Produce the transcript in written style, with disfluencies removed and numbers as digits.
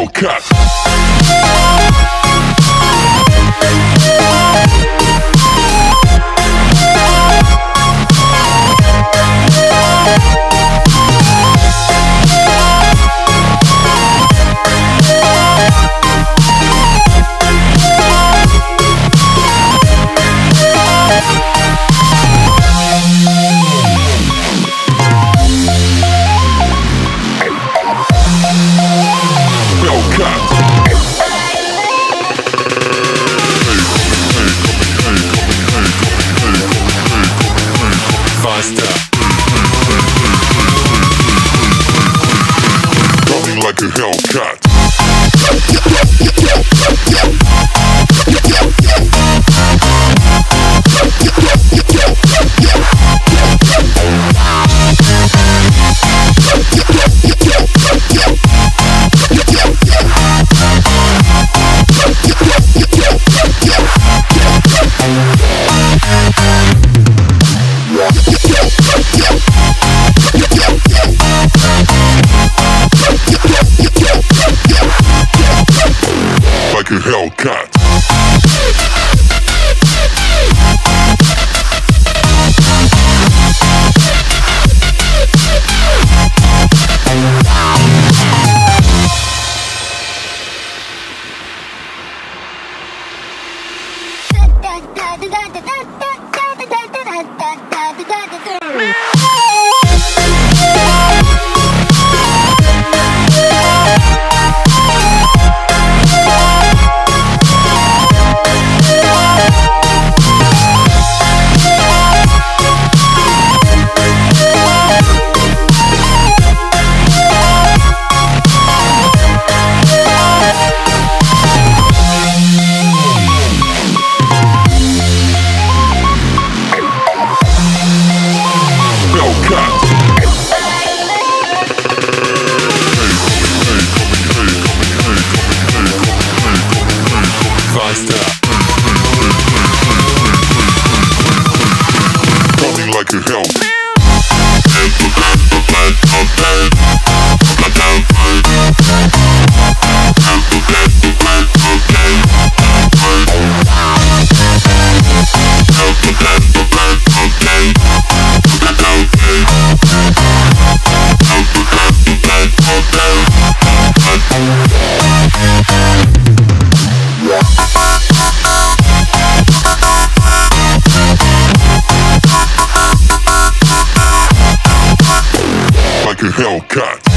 Hellcat. Coming like a Hellcat. Like a Hellcat. Coming like a hell. Hellcat.